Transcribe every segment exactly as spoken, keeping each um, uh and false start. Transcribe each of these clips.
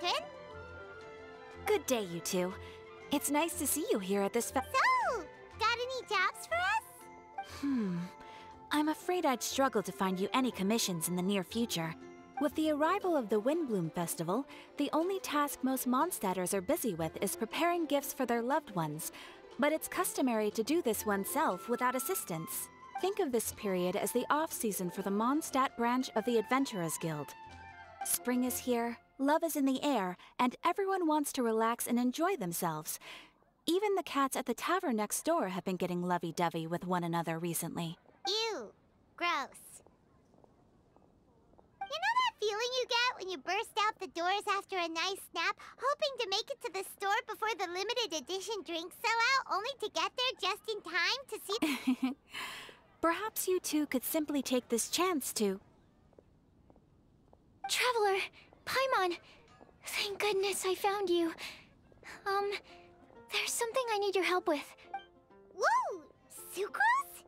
Saturn. Good day, you two. It's nice to see you here at this fe- So, got any jobs for us? Hmm. I'm afraid I'd struggle to find you any commissions in the near future. With the arrival of the Windblume Festival, the only task most Mondstadters are busy with is preparing gifts for their loved ones. But it's customary to do this oneself without assistance. Think of this period as the off-season for the Mondstadt branch of the Adventurers Guild. Spring is here, love is in the air, and everyone wants to relax and enjoy themselves. Even the cats at the tavern next door have been getting lovey-dovey with one another recently. Ew. Gross. You know that feeling you get when you burst out the doors after a nice nap, hoping to make it to the store before the limited edition drinks sell out, only to get there just in time to see... Perhaps you two could simply take this chance to... Traveler! Paimon! Thank goodness I found you. Um, there's something I need your help with. Woo! Sucrose?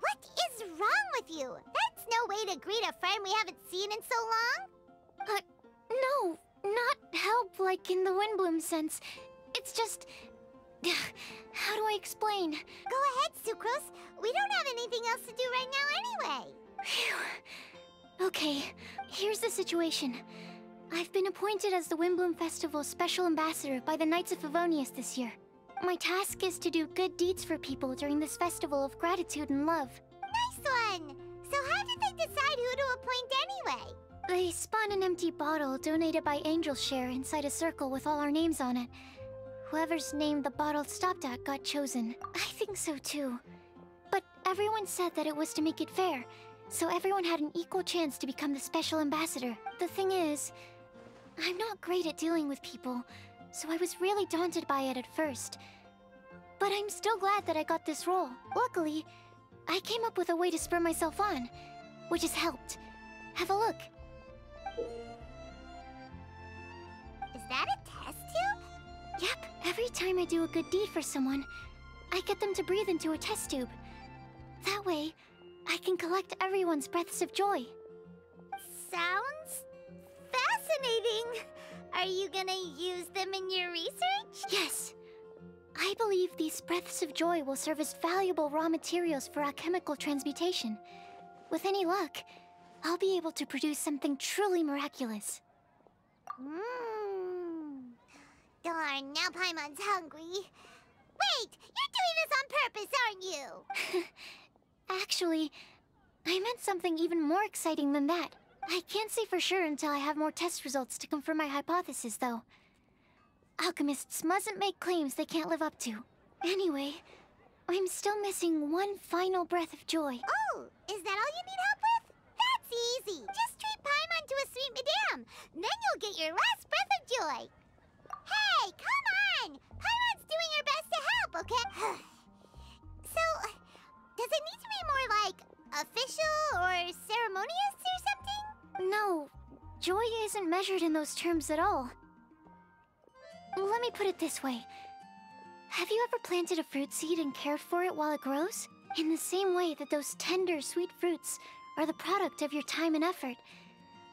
What is wrong with you? That's no way to greet a friend we haven't seen in so long. Uh, no, not help like in the Windblume sense. It's just... How do I explain? Go ahead, Sucrose. We don't have anything else to do right now anyway. Phew. Okay, here's the situation. I've been appointed as the Windblume Festival's Special Ambassador by the Knights of Favonius this year. My task is to do good deeds for people during this festival of gratitude and love. Nice one! So how did they decide who to appoint anyway? They spawn an empty bottle donated by Angel Share inside a circle with all our names on it. Whoever's name the bottle stopped at got chosen. I think so too. But everyone said that it was to make it fair, so everyone had an equal chance to become the special ambassador. The thing is, I'm not great at dealing with people, so I was really daunted by it at first. But I'm still glad that I got this role. Luckily, I came up with a way to spur myself on, which has helped. Have a look. Is that a test tube? Yep. Every time I do a good deed for someone, I get them to breathe into a test tube. That way, I can collect everyone's breaths of joy. Sounds fascinating! Are you gonna use them in your research? Yes. I believe these breaths of joy will serve as valuable raw materials for alchemical transmutation. With any luck, I'll be able to produce something truly miraculous. Mmm. Darn, now Paimon's hungry. Wait, you're doing this on purpose, aren't you? Actually, I meant something even more exciting than that. I can't say for sure until I have more test results to confirm my hypothesis, though. Alchemists mustn't make claims they can't live up to. Anyway, I'm still missing one final breath of joy. Oh, is that all you need help with? That's easy! Just treat Paimon to a sweet madame! Then you'll get your last breath of joy! Hey, come on! Paimon's doing her best to help, okay? So, does it need to be more, like, official or ceremonious or something? No, joy isn't measured in those terms at all. Let me put it this way. Have you ever planted a fruit seed and cared for it while it grows? In the same way that those tender, sweet fruits are the product of your time and effort,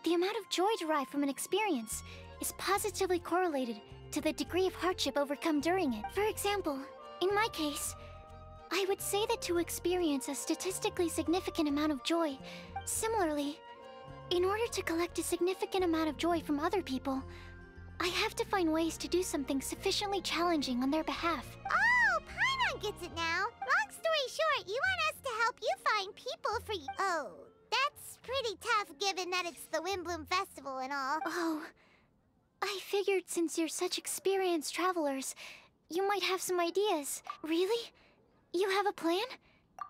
the amount of joy derived from an experience is positively correlated to the degree of hardship overcome during it. For example, in my case, I would say that to experience a statistically significant amount of joy, similarly, in order to collect a significant amount of joy from other people, I have to find ways to do something sufficiently challenging on their behalf. Oh, Paimon gets it now! Long story short, you want us to help you find people for you. Oh, that's pretty tough given that it's the Windblume Festival and all. Oh, I figured since you're such experienced travelers, you might have some ideas. Really? You have a plan?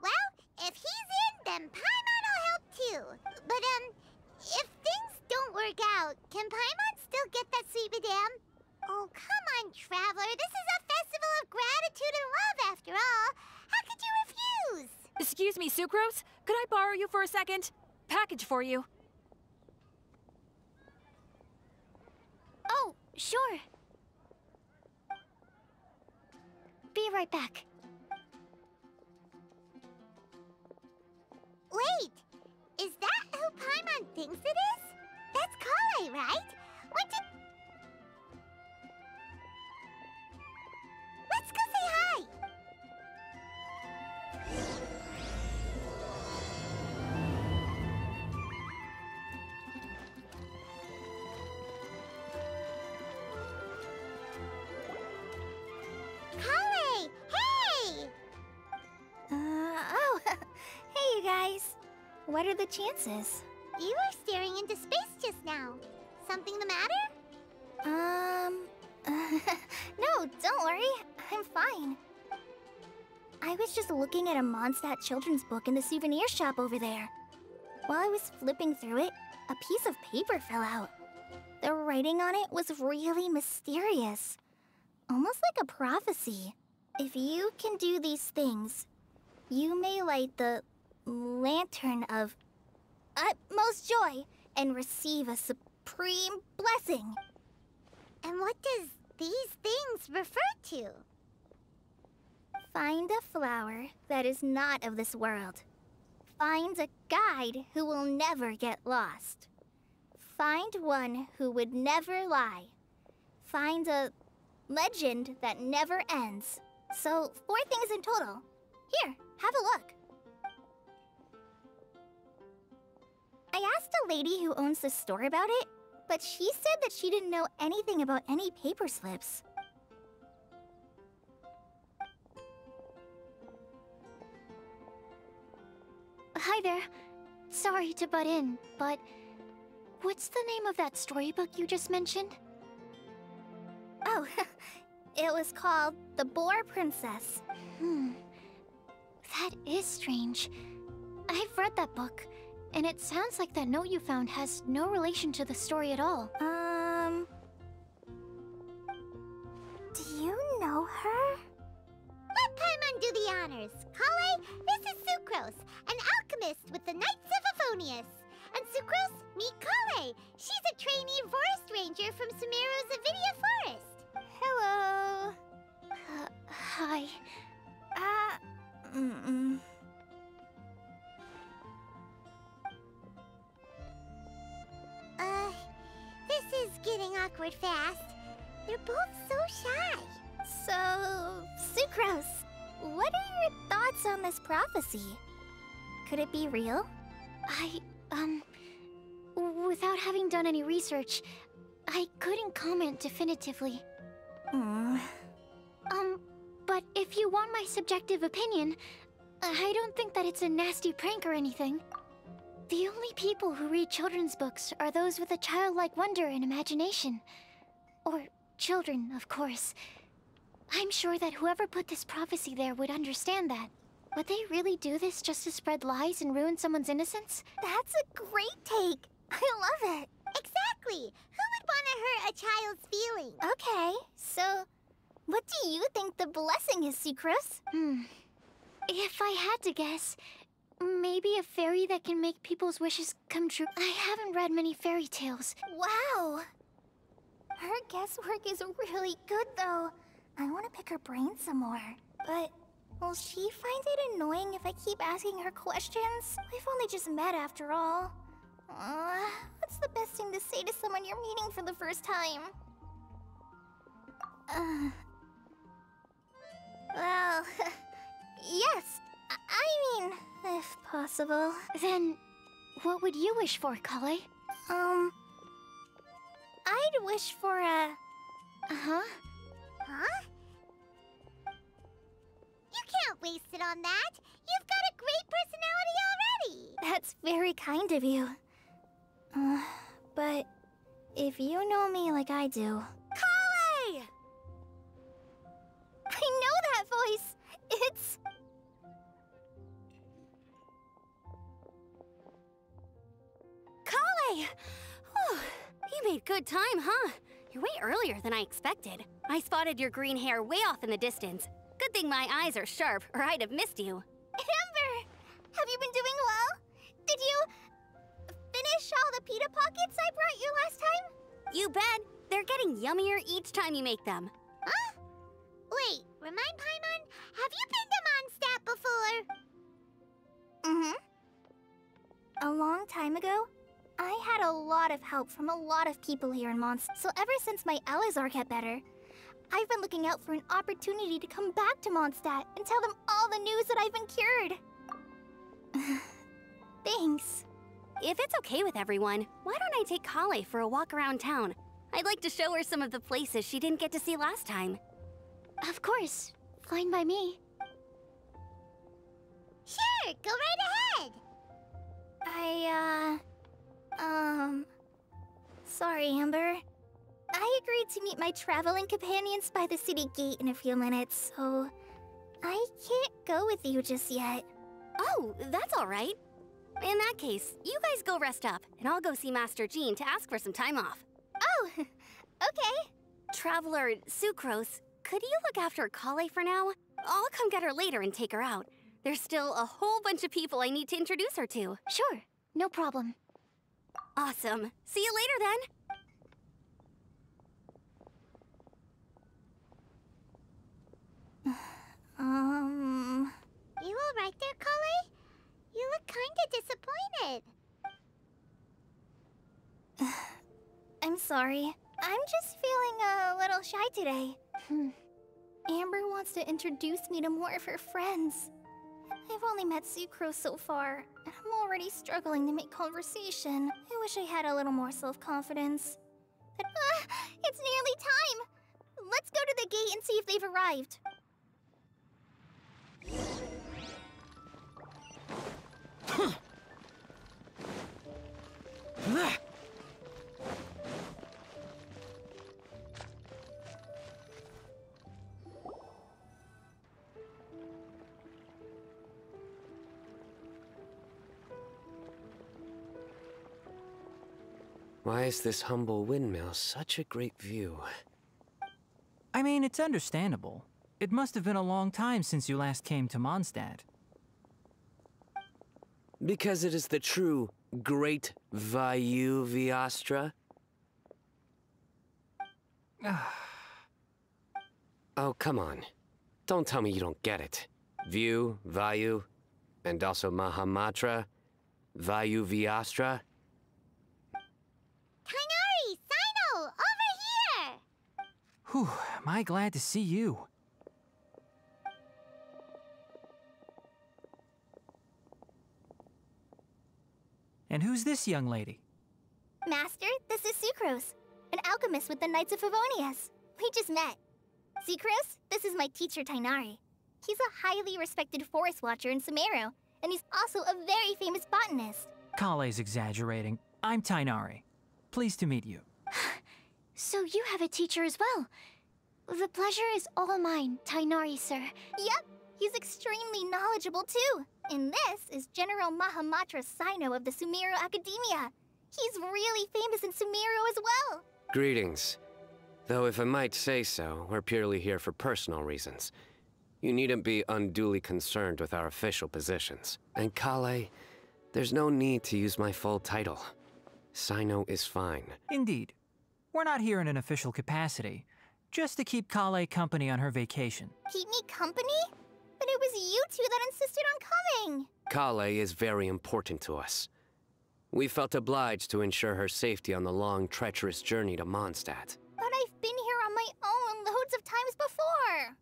Well, if he's in, then Paimon'll help too. But, um, if things don't work out, can Paimon still get that sweet madame? Oh, come on, Traveler. This is a festival of gratitude and love, after all. How could you refuse? Excuse me, Sucrose. Could I borrow you for a second? Package for you. Oh, sure. Be right back. Wait! Is that who Paimon thinks it is? That play, right? What did... Let's go say hi! Collei! Hey! Uh, oh. Hey, you guys. What are the chances? You are staring into space just now. Something the matter? Um... No, don't worry. I'm fine. I was just looking at a Mondstadt children's book in the souvenir shop over there. While I was flipping through it, a piece of paper fell out. The writing on it was really mysterious. Almost like a prophecy. If you can do these things, you may light the lantern of... utmost joy and receive a supreme blessing. And what does these things refer to? Find a flower that is not of this world. Find a guide who will never get lost. Find one who would never lie. Find a legend that never ends. So four things in total. Here, have a look. I asked a lady who owns the store about it, but she said that she didn't know anything about any paper slips. Hi there. Sorry to butt in, but what's the name of that storybook you just mentioned? Oh, it was called The Boar Princess. Hmm. That is strange. I've read that book. And it sounds like that note you found has no relation to the story at all. Um... Do you know her? Let Paimon do the honors. Collei, this is Sucrose, an alchemist with the Knights of Favonius. And Sucrose, meet Collei. She's a trainee forest ranger from Sumeru's Avidya Forest. Hello. Uh, hi. Uh... Mm-mm. Uh, this is getting awkward fast. They're both so shy. So, Sucrose, what are your thoughts on this prophecy? Could it be real? I, um, without having done any research, I couldn't comment definitively. Mm. Um, but if you want my subjective opinion, I don't think that it's a nasty prank or anything. The only people who read children's books are those with a childlike wonder and imagination. Or children, of course. I'm sure that whoever put this prophecy there would understand that. Would they really do this just to spread lies and ruin someone's innocence? That's a great take! I love it! Exactly! Who would want to hurt a child's feelings? Okay, so... what do you think the blessing is, Sucrose? Hmm... If I had to guess... maybe a fairy that can make people's wishes come true. I haven't read many fairy tales. Wow! Her guesswork is really good, though. I want to pick her brain some more. But will she find it annoying if I keep asking her questions? We've only just met, after all. Uh, what's the best thing to say to someone you're meeting for the first time? Uh, well, yes. I mean... if possible. Then, what would you wish for, Collei? Um... I'd wish for a... Uh-huh? Huh? You can't waste it on that! You've got a great personality already! That's very kind of you. Uh, but... if you know me like I do... Collei! I know that voice! It's... Collei! Oh, you made good time, huh? You're way earlier than I expected. I spotted your green hair way off in the distance. Good thing my eyes are sharp, or I'd have missed you. Amber! Have you been doing well? Did you... finish all the pita pockets I brought you last time? You bet! They're getting yummier each time you make them. Huh? Wait, remind Paimon, have you been to Mondstadt before? Mm-hmm. A long time ago, I had a lot of help from a lot of people here in Mondstadt. So ever since my Alizar got better, I've been looking out for an opportunity to come back to Mondstadt and tell them all the news that I've been cured. Thanks. If it's okay with everyone, why don't I take Collei for a walk around town? I'd like to show her some of the places she didn't get to see last time. Of course. Fine by me. Sure, go right ahead! I, uh... Um... Sorry, Amber. I agreed to meet my traveling companions by the city gate in a few minutes, so... I can't go with you just yet. Oh, that's alright. In that case, you guys go rest up, and I'll go see Master Jean to ask for some time off. Oh, okay. Traveler Sucrose, could you look after Collei for now? I'll come get her later and take her out. There's still a whole bunch of people I need to introduce her to. Sure, no problem. Awesome. See you later then. um... You all right there, Collei? You look kinda disappointed. I'm sorry. I'm just feeling a little shy today. Hmm. Amber wants to introduce me to more of her friends. I've only met Sucrose so far, and I'm already struggling to make conversation. I wish I had a little more self-confidence. But, uh, it's nearly time! Let's go to the gate and see if they've arrived. Why is this humble windmill such a great view? I mean, it's understandable. It must have been a long time since you last came to Mondstadt. Because it is the true great Vayu Viastra. Oh, come on. Don't tell me you don't get it. View, Vayu, and also Mahamatra, Vayu Viastra. Tighnari, Cyno, over here! Whew, am I glad to see you. And who's this young lady? Master, this is Sucrose, an alchemist with the Knights of Favonius. We just met. Sucrose, this is my teacher, Tighnari. He's a highly respected forest watcher in Sumeru, and he's also a very famous botanist. Collei's exaggerating. I'm Tighnari. Pleased to meet you. So you have a teacher as well. The pleasure is all mine, Tighnari, sir. Yep, he's extremely knowledgeable, too. And this is General Mahamatra Saino of the Sumeru Akademiya. He's really famous in Sumeru as well. Greetings. Though if I might say so, we're purely here for personal reasons. You needn't be unduly concerned with our official positions. And Collei, there's no need to use my full title. Cyno is fine. Indeed. We're not here in an official capacity, just to keep Collei company on her vacation. Keep me company? But it was you two that insisted on coming! Collei is very important to us. We felt obliged to ensure her safety on the long, treacherous journey to Mondstadt. But I've been here on my own loads of times before!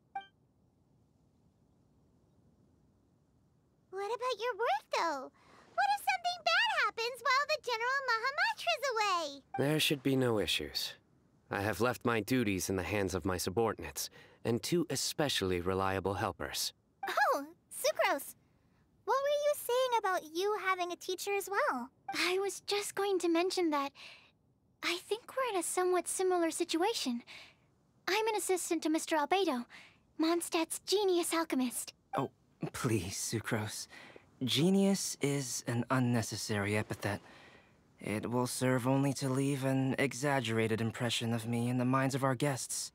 What about your work, though? What if something bad happens while the General Mahamatra's away? There should be no issues. I have left my duties in the hands of my subordinates, and two especially reliable helpers. Oh, Sucrose! What were you saying about you having a teacher as well? I was just going to mention that I think we're in a somewhat similar situation. I'm an assistant to Mister Albedo, Mondstadt's genius alchemist. Oh, please, Sucrose. Genius is an unnecessary epithet. It will serve only to leave an exaggerated impression of me in the minds of our guests.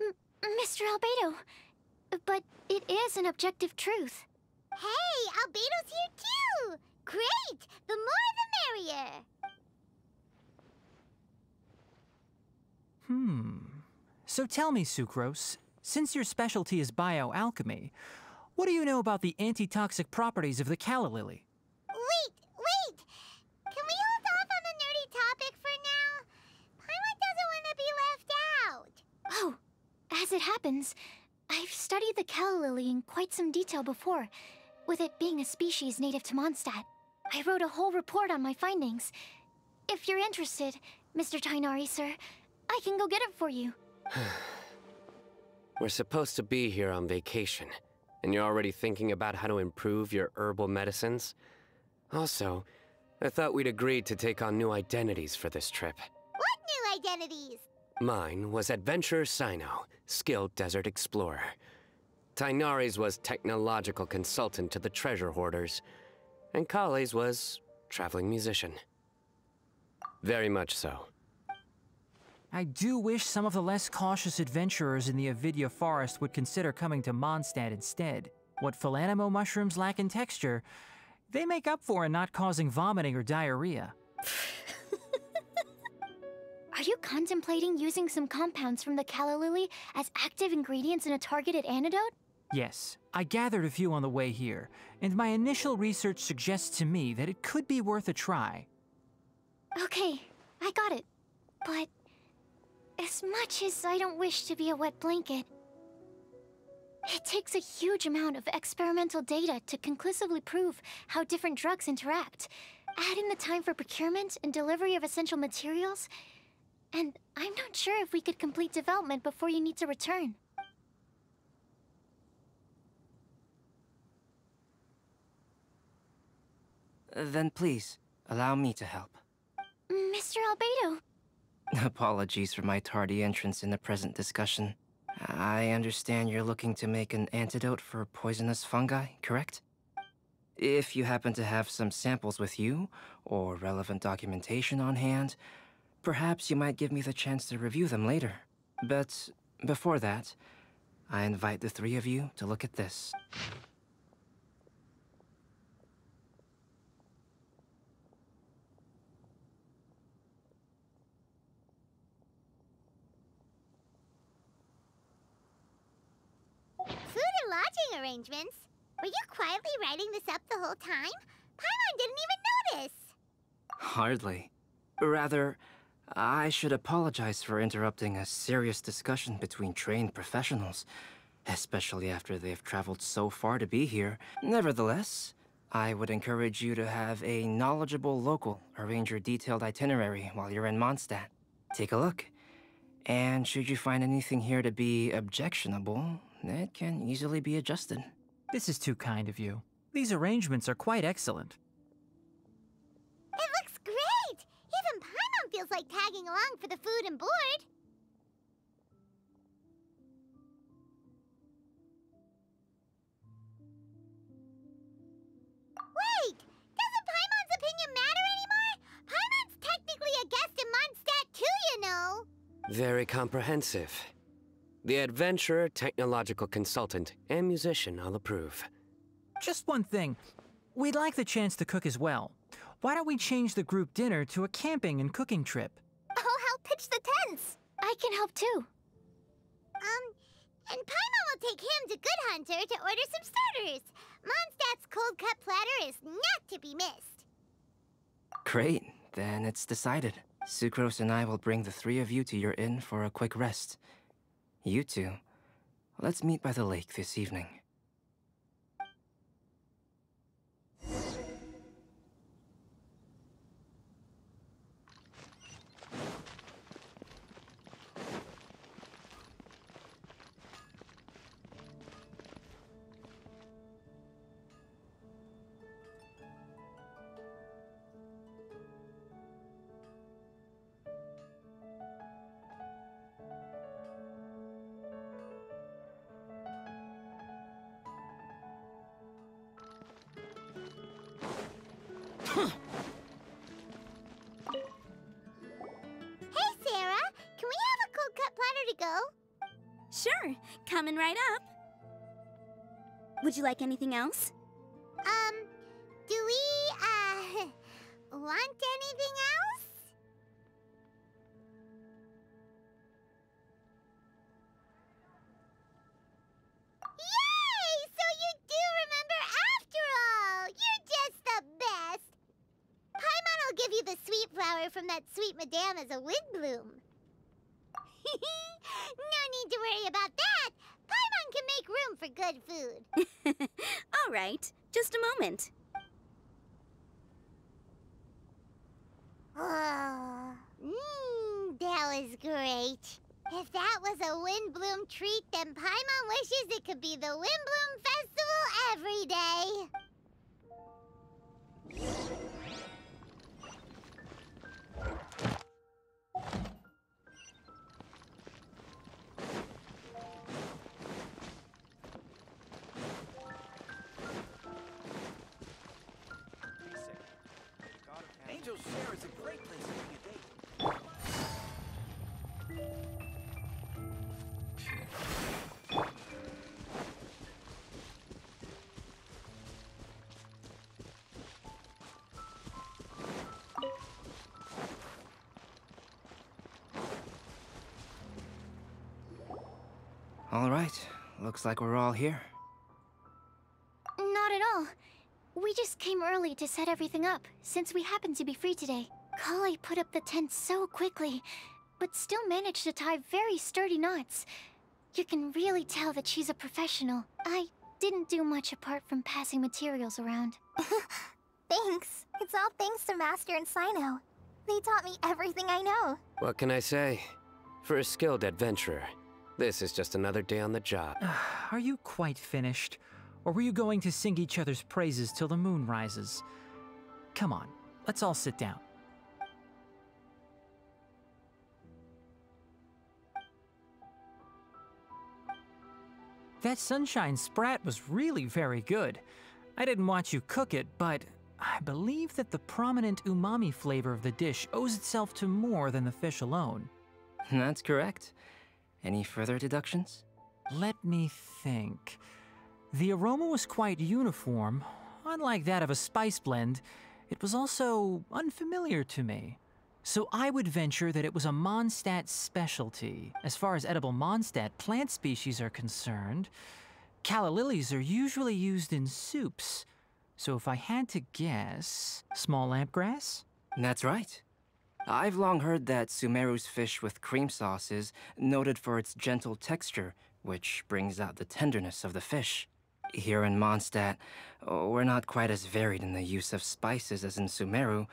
M- Mister Albedo! But it is an objective truth. Hey, Albedo's here too! Great! The more the merrier! Hmm. So tell me, Sucrose, since your specialty is bioalchemy, what do you know about the anti-toxic properties of the calla-lily? Wait, wait! Can we hold As it happens, I've studied the calla-lily in quite some detail before, with it being a species native to Mondstadt. I wrote a whole report on my findings. If you're interested, Mister Tighnari, sir, I can go get it for you. We're supposed to be here on vacation, and you're already thinking about how to improve your herbal medicines? Also, I thought we'd agreed to take on new identities for this trip. What new identities? Mine was Adventurer Cyno, skilled desert explorer. Tighnari's was technological consultant to the treasure hoarders, and Collei's was traveling musician. Very much so. I do wish some of the less cautious adventurers in the Avidya Forest would consider coming to Mondstadt instead. What Phalanimo mushrooms lack in texture, they make up for in not causing vomiting or diarrhea. Are you contemplating using some compounds from the calla-lily as active ingredients in a targeted antidote? Yes. I gathered a few on the way here, and my initial research suggests to me that it could be worth a try. Okay, I got it. But as much as I don't wish to be a wet blanket, it takes a huge amount of experimental data to conclusively prove how different drugs interact. Add in the time for procurement and delivery of essential materials, and I'm not sure if we could complete development before you need to return. Then please, allow me to help. Mister Albedo! Apologies for my tardy entrance in the present discussion. I understand you're looking to make an antidote for poisonous fungi, correct? If you happen to have some samples with you, or relevant documentation on hand, perhaps you might give me the chance to review them later. But before that, I invite the three of you to look at this. Lodging arrangements? Were you quietly writing this up the whole time? Paimon didn't even notice! Hardly. Rather, I should apologize for interrupting a serious discussion between trained professionals, especially after they've traveled so far to be here. Nevertheless, I would encourage you to have a knowledgeable local arrange your detailed itinerary while you're in Mondstadt. Take a look. And should you find anything here to be objectionable, it can easily be adjusted. This is too kind of you. These arrangements are quite excellent. It looks great! Even Paimon feels like tagging along for the food and board. Wait! Doesn't Paimon's opinion matter anymore? Paimon's technically a guest in Mondstadt too, you know! Very comprehensive. The adventurer, technological consultant, and musician I'll approve. Just one thing. We'd like the chance to cook as well. Why don't we change the group dinner to a camping and cooking trip? I'll help pitch the tents. I can help too. Um, and Paimon will take him to Good Hunter to order some starters. Mondstadt's cold cut platter is not to be missed. Great. Then it's decided. Sucrose and I will bring the three of you to your inn for a quick rest. You two, let's meet by the lake this evening. Sure, coming right up. Would you like anything else? Um, do we, uh, want anything else? Yay! So you do remember after all! You're just the best! Paimon will give you the sweet flower from that sweet madame as a wind bloom. No need to worry about that. Paimon can make room for good food. All right. Just a moment. Oh, mmm, that was great. If that was a Windblume treat, then Paimon wishes it could be the Windblume Festival every day. Angel Share is a great place to be a date. All right, looks like we're all here. Not at all. We just came early to set everything up, since we happened to be free today. Collei put up the tent so quickly, but still managed to tie very sturdy knots. You can really tell that she's a professional. I didn't do much apart from passing materials around. Thanks. It's all thanks to Master and Cyno. They taught me everything I know. What can I say? For a skilled adventurer, this is just another day on the job. Are you quite finished? Or were you going to sing each other's praises till the moon rises? Come on, let's all sit down. That sunshine sprat was really very good. I didn't watch you cook it, but I believe that the prominent umami flavor of the dish owes itself to more than the fish alone. That's correct. Any further deductions? Let me think. The aroma was quite uniform. Unlike that of a spice blend, it was also unfamiliar to me. So I would venture that it was a Mondstadt specialty. As far as edible Mondstadt plant species are concerned, calla-lilies are usually used in soups. So if I had to guess, small lamp grass? That's right. I've long heard that Sumeru's fish with cream sauce is noted for its gentle texture, which brings out the tenderness of the fish. Here in Mondstadt, we're not quite as varied in the use of spices as in Sumeru,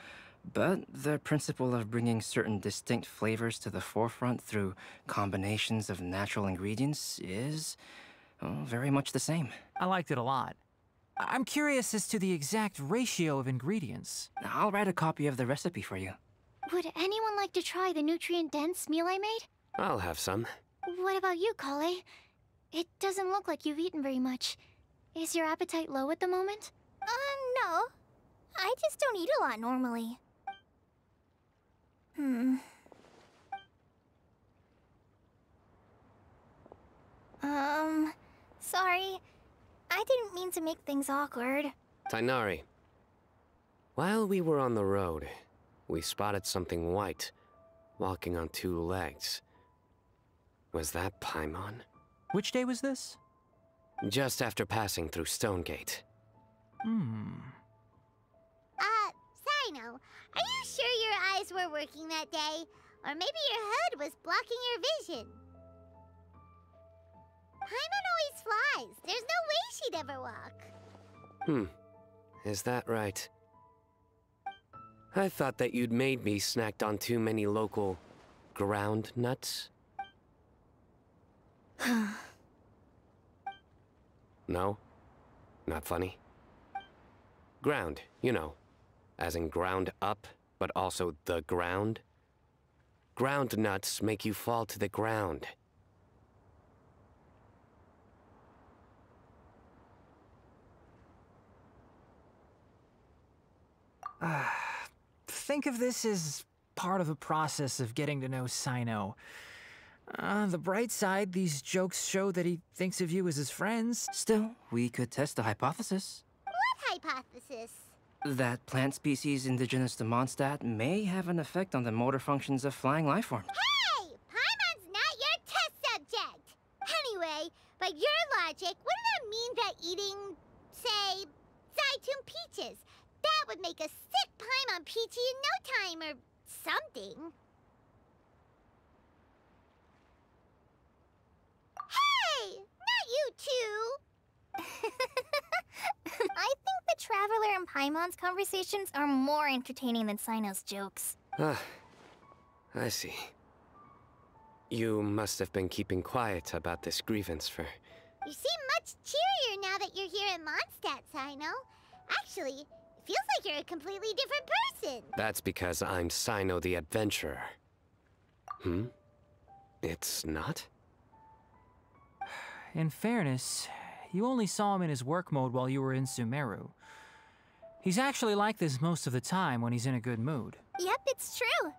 but the principle of bringing certain distinct flavors to the forefront through combinations of natural ingredients is oh, very much the same. I liked it a lot. I'm curious as to the exact ratio of ingredients. I'll write a copy of the recipe for you. Would anyone like to try the nutrient-dense meal I made? I'll have some. What about you, Collei? It doesn't look like you've eaten very much. Is your appetite low at the moment? Uh, no. I just don't eat a lot normally. Hmm. Um, sorry. I didn't mean to make things awkward. Tighnari, while we were on the road, we spotted something white, walking on two legs. Was that Paimon? Which day was this? Just after passing through Stonegate. Hmm. Uh, Cyno, are you sure your eyes were working that day? Or maybe your hood was blocking your vision? Paimon always flies. There's no way she'd ever walk. Hmm. Is that right? I thought that you'd made me snacked on too many local ground nuts. No? Not funny? Ground, you know. As in ground up, but also the ground. Ground nuts make you fall to the ground. Ah. Think of this as part of the process of getting to know Cyno. On uh, the bright side, these jokes show that he thinks of you as his friends. Still, we could test the hypothesis. What hypothesis? That plant species indigenous to Mondstadt may have an effect on the motor functions of flying lifeforms. Hey! Paimon's not your test subject! Anyway, by your logic, wouldn't that mean that eating, say, Zaitun peaches? That would make a sick Paimon peachy in no time, or something. too. I think the Traveler and Paimon's conversations are more entertaining than Cyno's jokes. Ah, I see. You must have been keeping quiet about this grievance for... You seem much cheerier now that you're here in Mondstadt, Cyno. Actually, it feels like you're a completely different person. That's because I'm Cyno the Adventurer. Hmm? It's not? In fairness, you only saw him in his work mode while you were in Sumeru. He's actually like this most of the time when he's in a good mood. Yep, it's true.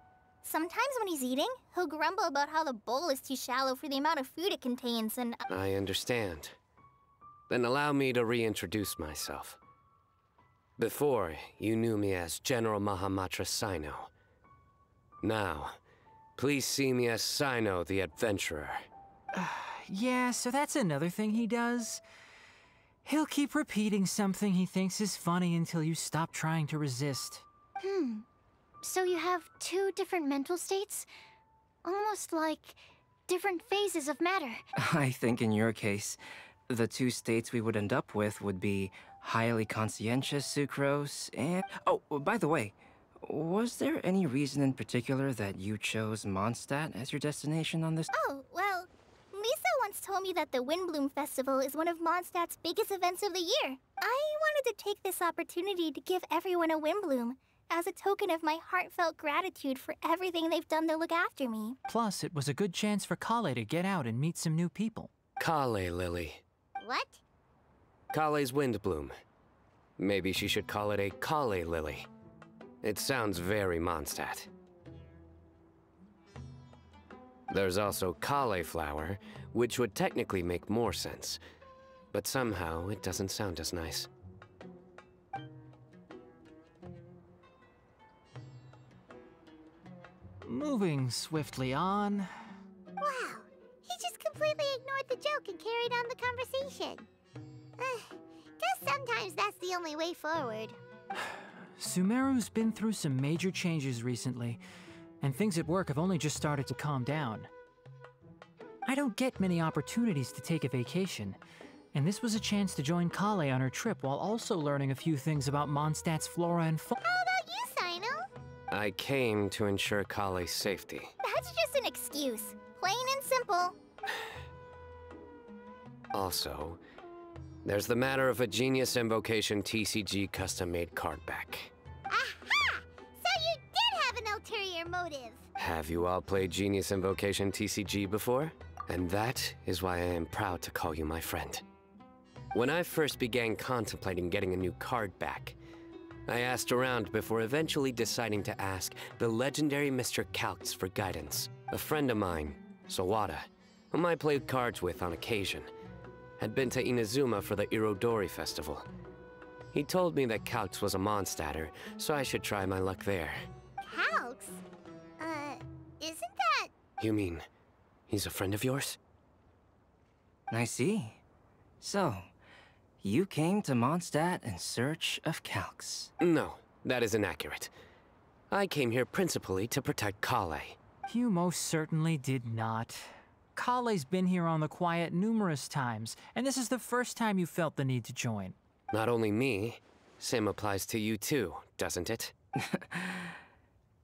Sometimes when he's eating, he'll grumble about how the bowl is too shallow for the amount of food it contains and... I understand. Then allow me to reintroduce myself. Before, you knew me as General Mahamatra Cyno. Now, please see me as Cyno the Adventurer. Uh, yeah, so that's another thing he does. He'll keep repeating something he thinks is funny until you stop trying to resist. Hmm. So you have two different mental states? Almost like different phases of matter. I think in your case, the two states we would end up with would be highly conscientious Sucrose and... Oh, by the way, was there any reason in particular that you chose Mondstadt as your destination on this? Oh, well, Lisa once told me that the Windblume Festival is one of Mondstadt's biggest events of the year. I wanted to take this opportunity to give everyone a Windblume as a token of my heartfelt gratitude for everything they've done to look after me. Plus, it was a good chance for Collei to get out and meet some new people. Calla-lily. What? Collei's Windbloom. Maybe she should call it a Calla-lily. It sounds very Mondstadt. There's also cauliflower, which would technically make more sense. But somehow, it doesn't sound as nice. Moving swiftly on. Wow, he just completely ignored the joke and carried on the conversation. Uh, guess sometimes that's the only way forward. Sumeru's been through some major changes recently, and things at work have only just started to calm down. I don't get many opportunities to take a vacation, and this was a chance to join Collei on her trip while also learning a few things about Mondstadt's flora and fauna. I came to ensure Collie's safety. That's just an excuse. Plain and simple. Also, there's the matter of a Genius Invocation T C G custom-made card back. Aha! So you did have an ulterior motive! Have you all played Genius Invocation T C G before? And that is why I am proud to call you my friend. When I first began contemplating getting a new card back, I asked around before eventually deciding to ask the legendary Mister Calx for guidance. A friend of mine, Sawada, whom I played cards with on occasion, had been to Inazuma for the Irodori festival. He told me that Calx was a Mondstadter, so I should try my luck there. Calx? Uh, isn't that... You mean, he's a friend of yours? I see. So... You came to Mondstadt in search of Calx. No, that is inaccurate. I came here principally to protect Collei. You most certainly did not. Collei's been here on the quiet numerous times, and this is the first time you felt the need to join. Not only me, same applies to you too, doesn't it?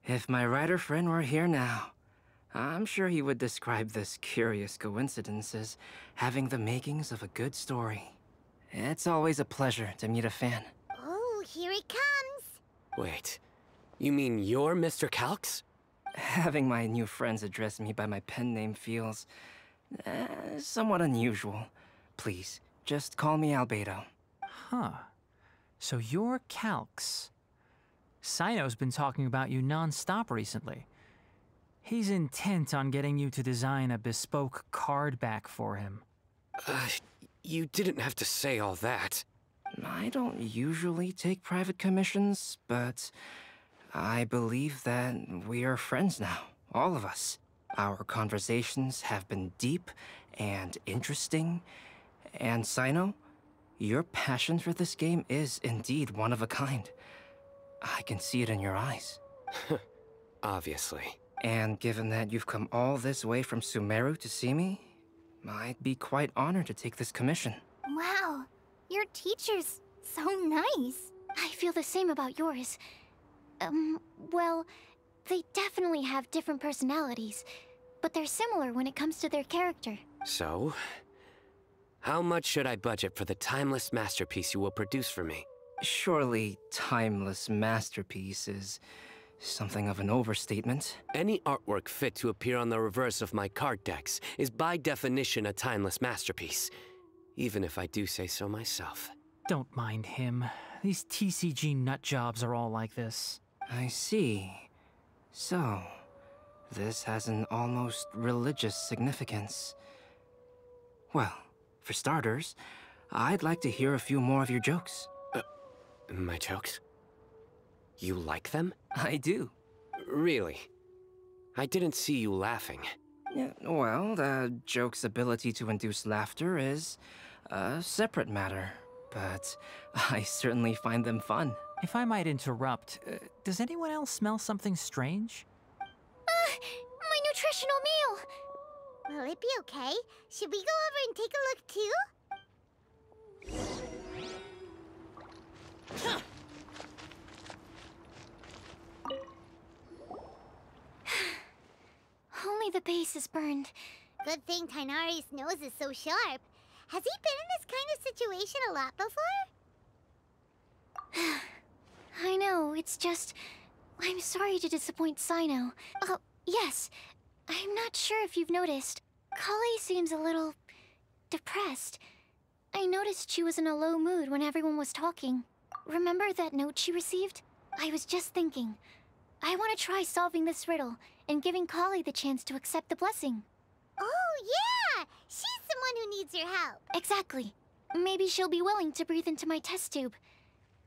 If my writer friend were here now, I'm sure he would describe this curious coincidence as having the makings of a good story. It's always a pleasure to meet a fan. Oh, here he comes! Wait, you mean you're Mister Calx? Having my new friends address me by my pen name feels... Uh, somewhat unusual. Please, just call me Albedo. Huh. So you're Calx. Cyno's been talking about you non-stop recently. He's intent on getting you to design a bespoke card back for him. Uh... You didn't have to say all that. I don't usually take private commissions, but I believe that we are friends now, all of us. Our conversations have been deep and interesting. And Cyno, your passion for this game is indeed one of a kind. I can see it in your eyes. Obviously. And given that you've come all this way from Sumeru to see me, I'd be quite honored to take this commission. Wow, your teacher's so nice. I feel the same about yours. Um, well, they definitely have different personalities, but they're similar when it comes to their character. So, how much should I budget for the timeless masterpiece you will produce for me? Surely, timeless masterpiece is something of an overstatement. Any artwork fit to appear on the reverse of my card decks is by definition a timeless masterpiece, even if I do say so myself. Don't mind him. These T C G nut jobs are all like this. I see. So, this has an almost religious significance. Well, for starters, I'd like to hear a few more of your jokes. Uh, my jokes? You like them? I do. Really? I didn't see you laughing. Yeah, well, the joke's ability to induce laughter is a separate matter, but I certainly find them fun. If I might interrupt, uh, does anyone else smell something strange? Uh, my nutritional meal! Will it be okay? Should we go over and take a look too? Huh. Only the base is burned. Good thing Tighnari's nose is so sharp. Has he been in this kind of situation a lot before? I know, it's just... I'm sorry to disappoint Cyno. Oh, yes. I'm not sure if you've noticed. Collei seems a little... depressed. I noticed she was in a low mood when everyone was talking. Remember that note she received? I was just thinking. I want to try solving this riddle and giving Collei the chance to accept the blessing. Oh, yeah! She's someone who needs your help. Exactly. Maybe she'll be willing to breathe into my test tube.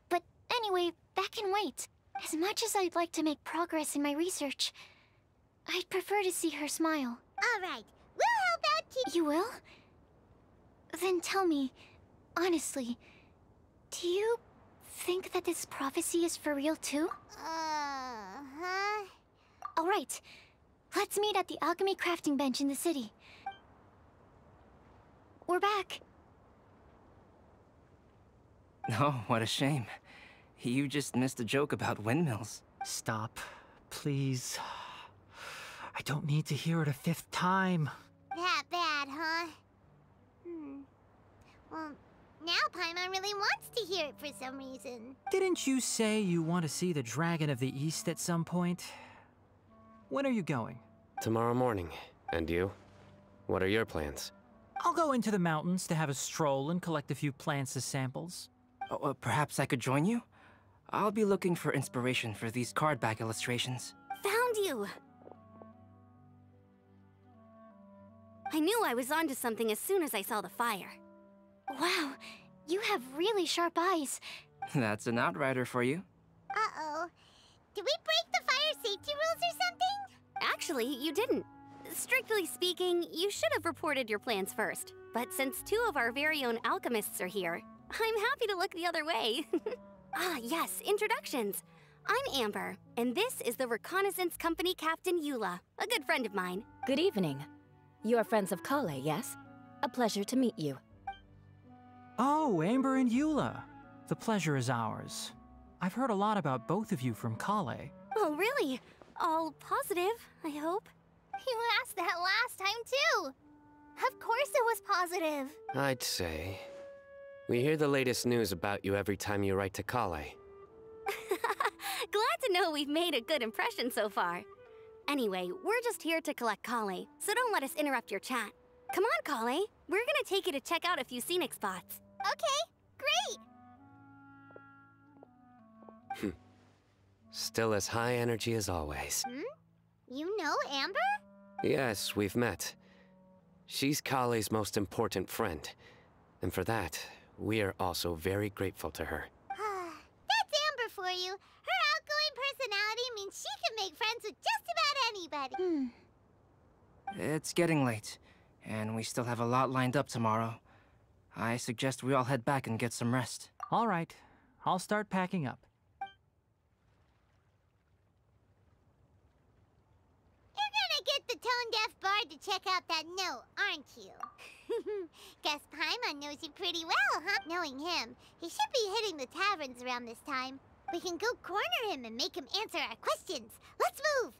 But anyway, that can wait. As much as I'd like to make progress in my research, I'd prefer to see her smile. All right. We'll help out to- You will? Then tell me, honestly, do you think that this prophecy is for real too? Uh-huh. All right. Let's meet at the Alchemy Crafting Bench in the city. We're back. Oh, what a shame. You just missed a joke about windmills. Stop, please. I don't need to hear it a fifth time. That bad, huh? Hmm. Well, now Paimon really wants to hear it for some reason. Didn't you say you want to see the Dragon of the East at some point? When are you going? Tomorrow morning. And you? What are your plans? I'll go into the mountains to have a stroll and collect a few plants as samples. Oh, uh, perhaps I could join you? I'll be looking for inspiration for these card back illustrations. Found you! I knew I was onto something as soon as I saw the fire. Wow, you have really sharp eyes. That's an outrider for you. Uh-oh. Did we break the fire safety rules or something? Actually, you didn't. Strictly speaking, you should have reported your plans first. But since two of our very own alchemists are here, I'm happy to look the other way. Ah, yes, introductions. I'm Amber, and this is the Reconnaissance Company Captain Eula, a good friend of mine. Good evening. You are friends of Collei, yes? A pleasure to meet you. Oh, Amber and Eula. The pleasure is ours. I've heard a lot about both of you from Collei. Oh, really? All positive, I hope. You asked that last time, too! Of course it was positive! I'd say... We hear the latest news about you every time you write to Collei. Glad to know we've made a good impression so far. Anyway, we're just here to collect Collei, so don't let us interrupt your chat. Come on, Collei. We're gonna take you to check out a few scenic spots. Okay, great! Hm. Still as high energy as always. Hmm? You know Amber? Yes, we've met. She's Collei's most important friend. And for that, we are also very grateful to her. That's Amber for you. Her outgoing personality means she can make friends with just about anybody. Hmm. It's getting late, and we still have a lot lined up tomorrow. I suggest we all head back and get some rest. All right. I'll start packing up. Get the Tone Deaf Bard to check out that note, aren't you? Guess Paimon knows you pretty well, huh? Knowing him, he should be hitting the taverns around this time. We can go corner him and make him answer our questions. Let's move!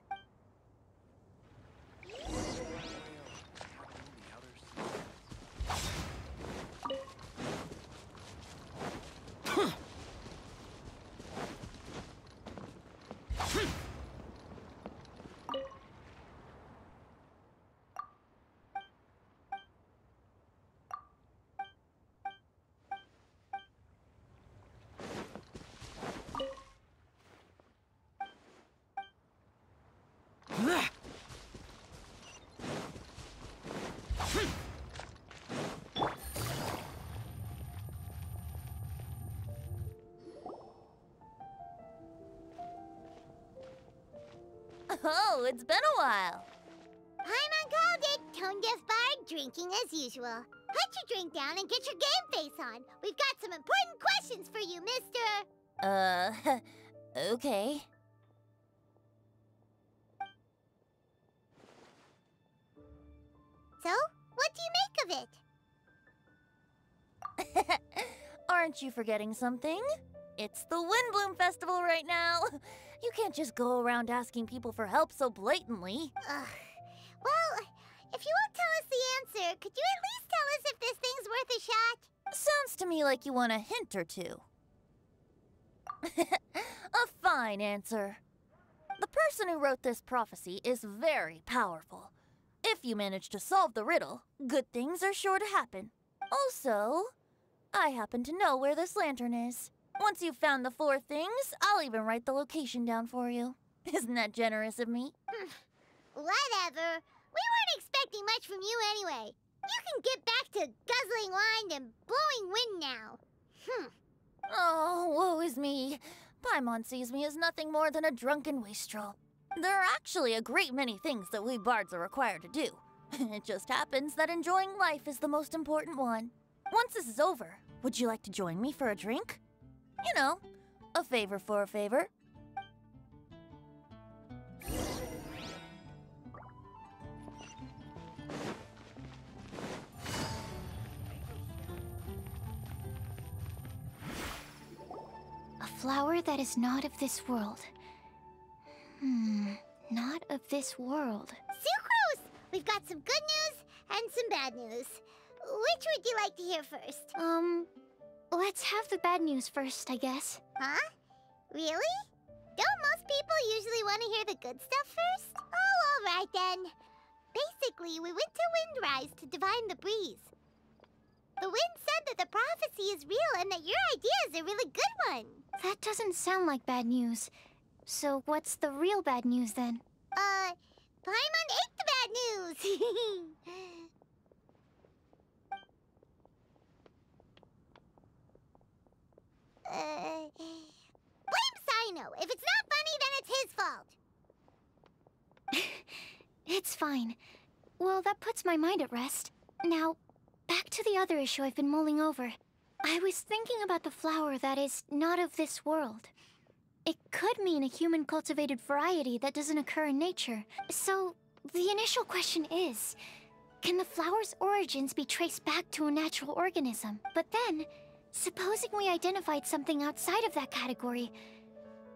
Oh, it's been a while. Paimon called it. Tone Deaf Bard drinking as usual. Put your drink down and get your game face on. We've got some important questions for you, mister. Uh, okay. So, what do you make of it? Aren't you forgetting something? It's the Windblume Festival right now. You can't just go around asking people for help so blatantly. Ugh. Well, if you won't tell us the answer, could you at least tell us if this thing's worth a shot? Sounds to me like you want a hint or two. A fine answer. The person who wrote this prophecy is very powerful. If you manage to solve the riddle, good things are sure to happen. Also, I happen to know where this lantern is. Once you've found the four things, I'll even write the location down for you. Isn't that generous of me? Whatever. We weren't expecting much from you anyway. You can get back to guzzling wine and blowing wind now. Hmm. Oh, woe is me. Paimon sees me as nothing more than a drunken wastrel. There are actually a great many things that we bards are required to do. It just happens that enjoying life is the most important one. Once this is over, would you like to join me for a drink? You know, a favor for a favor. A flower that is not of this world. Hmm, not of this world. Sucrose! We've got some good news and some bad news. Which would you like to hear first? Um... Let's have the bad news first, I guess. Huh? Really? Don't most people usually want to hear the good stuff first? Oh, all right then. Basically, we went to Windrise to divine the breeze. The wind said that the prophecy is real and that your idea is a really good one. That doesn't sound like bad news. So what's the real bad news then? Uh, Paimon ate the bad news! Uh, blame Cyno. If it's not funny, then it's his fault. It's fine. Well, that puts my mind at rest. Now, back to the other issue I've been mulling over. I was thinking about the flower that is not of this world. It could mean a human-cultivated variety that doesn't occur in nature. So, the initial question is, can the flower's origins be traced back to a natural organism? But then, supposing we identified something outside of that category,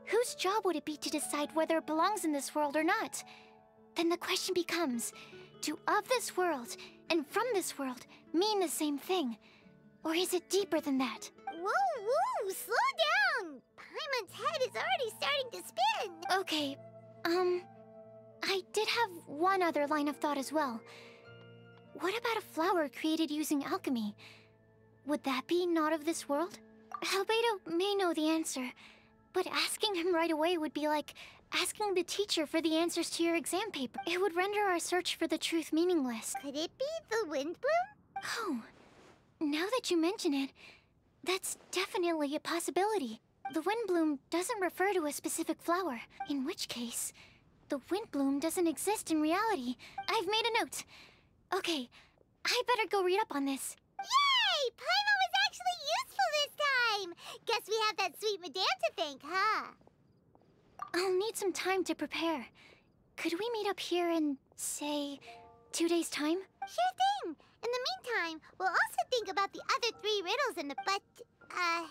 whose job would it be to decide whether it belongs in this world or not? Then the question becomes, do of this world and from this world mean the same thing? Or is it deeper than that? Whoa, whoa, slow down! Paimon's head is already starting to spin! Okay, um, I did have one other line of thought as well. What about a flower created using alchemy? Would that be not of this world? Albedo may know the answer, but asking him right away would be like asking the teacher for the answers to your exam paper. It would render our search for the truth meaningless. Could it be the Windblume? Oh, now that you mention it, that's definitely a possibility. The Windblume doesn't refer to a specific flower, in which case, the Windblume doesn't exist in reality. I've made a note. Okay, I better go read up on this. Yay! Paimon was actually useful this time! Guess we have that sweet madame to thank, huh? I'll need some time to prepare. Could we meet up here in, say, two days' time? Sure thing! In the meantime, we'll also think about the other three riddles in the but... Uh...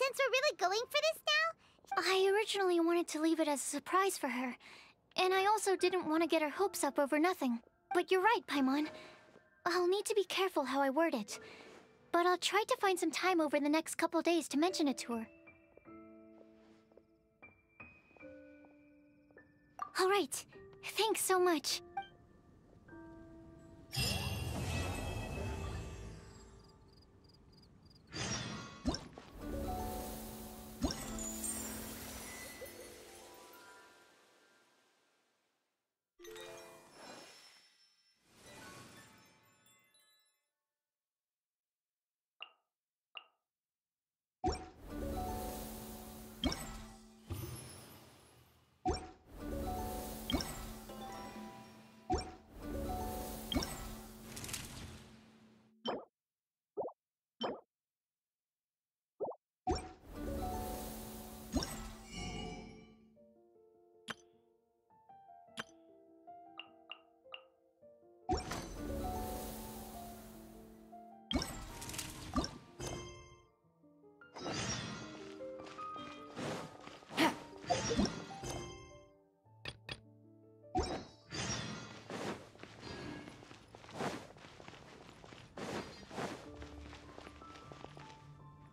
Since we're really going for this now... I originally wanted to leave it as a surprise for her. And I also didn't want to get her hopes up over nothing. But you're right, Paimon. I'll need to be careful how I word it. But I'll try to find some time over the next couple days to mention it to her. All right. Thanks so much.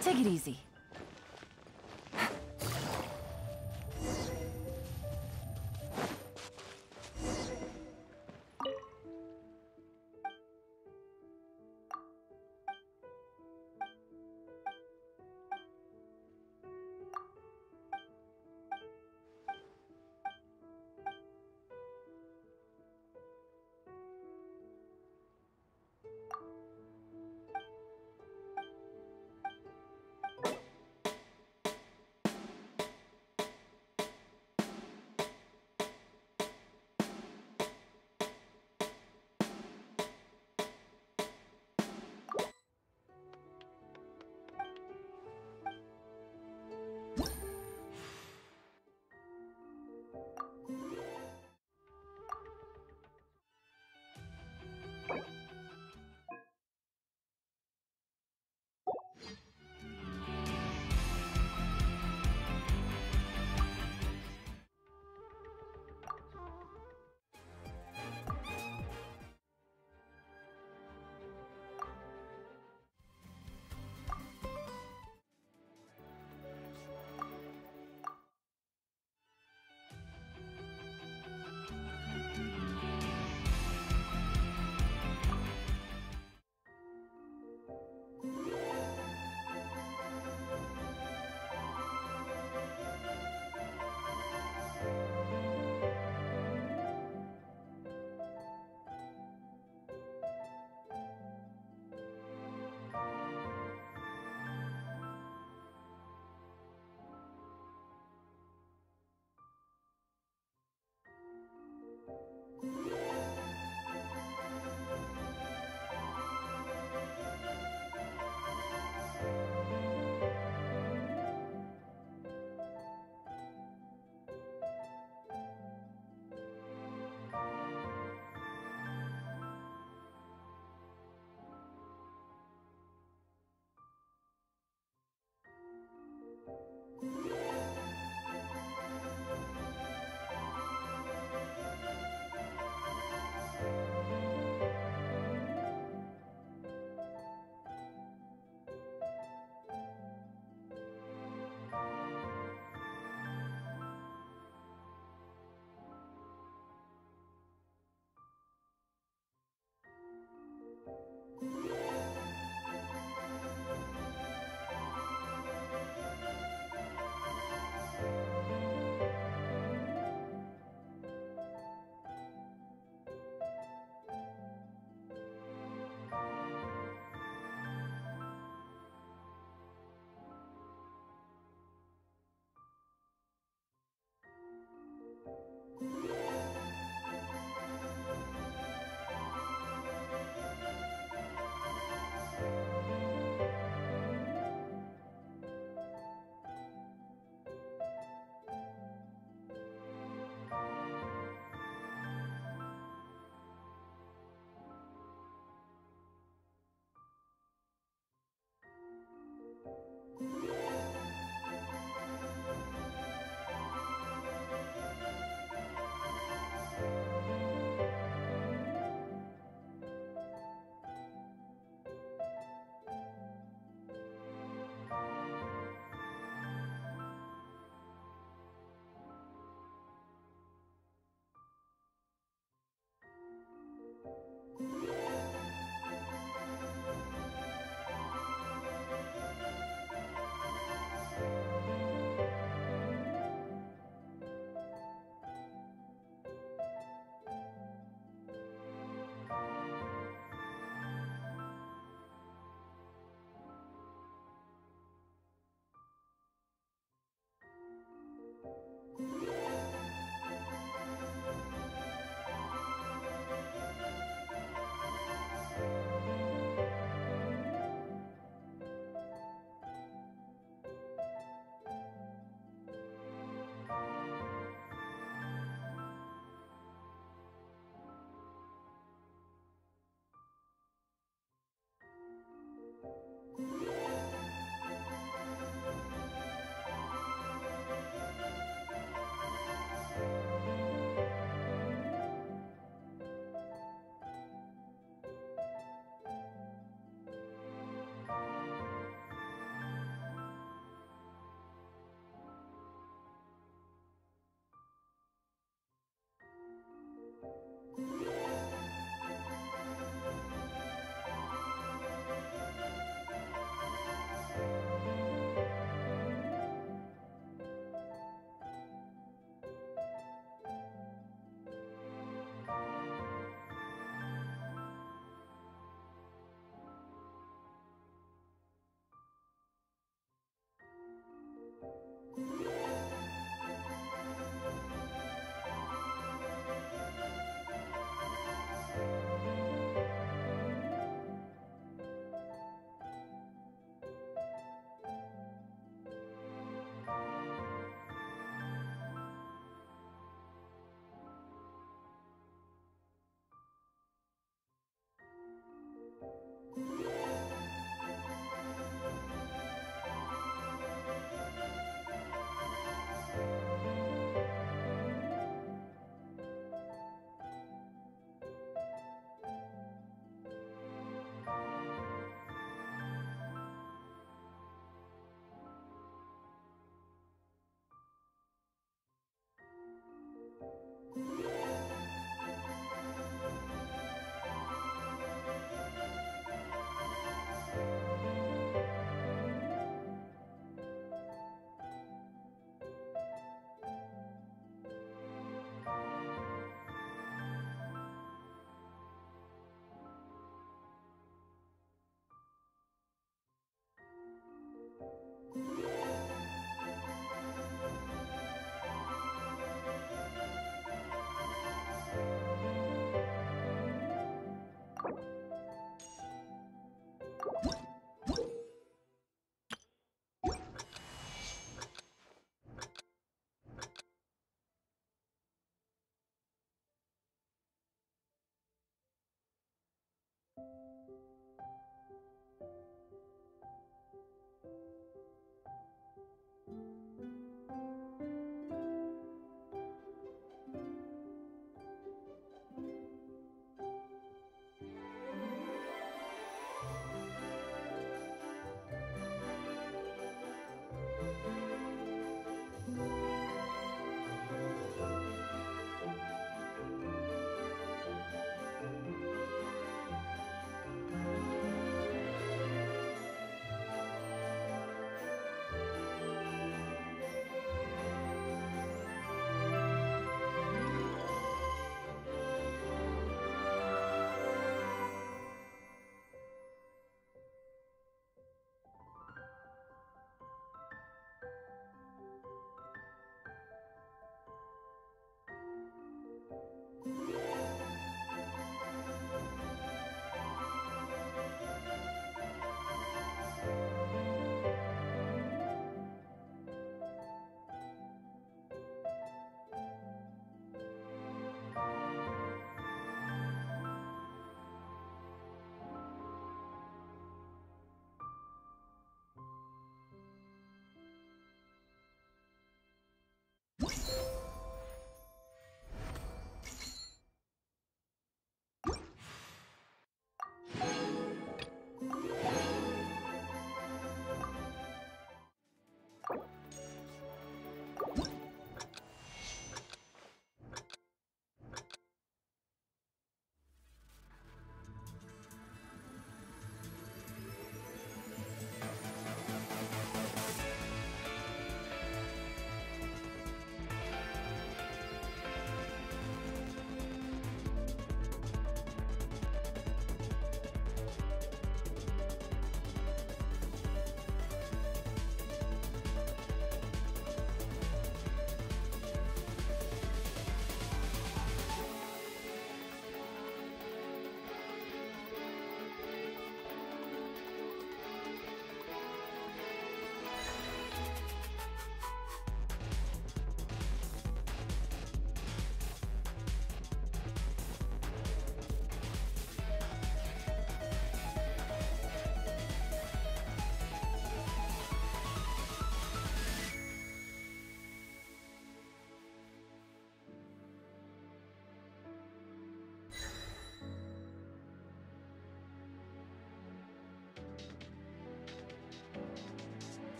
Take it easy.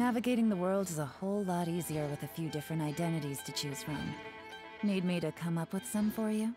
Navigating the world is a whole lot easier with a few different identities to choose from. Need me to come up with some for you?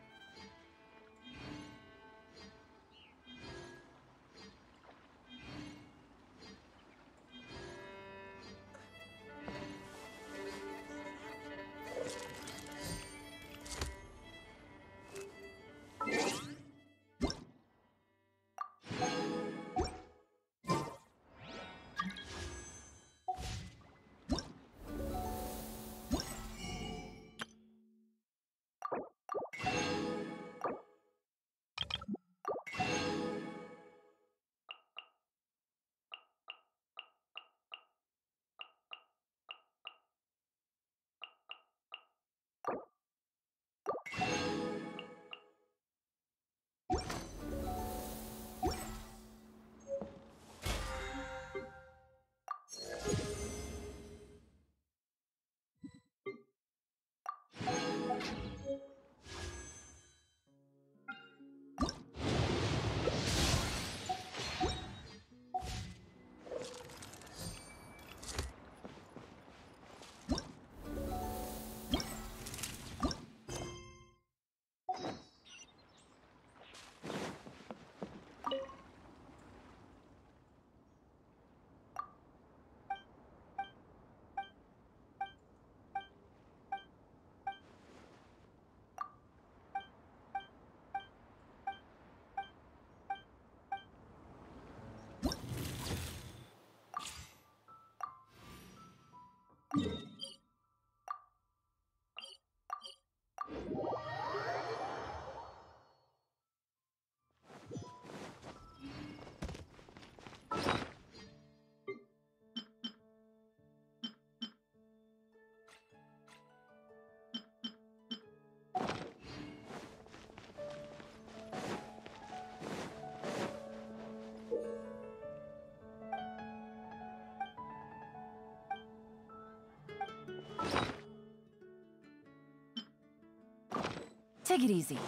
Take it easy.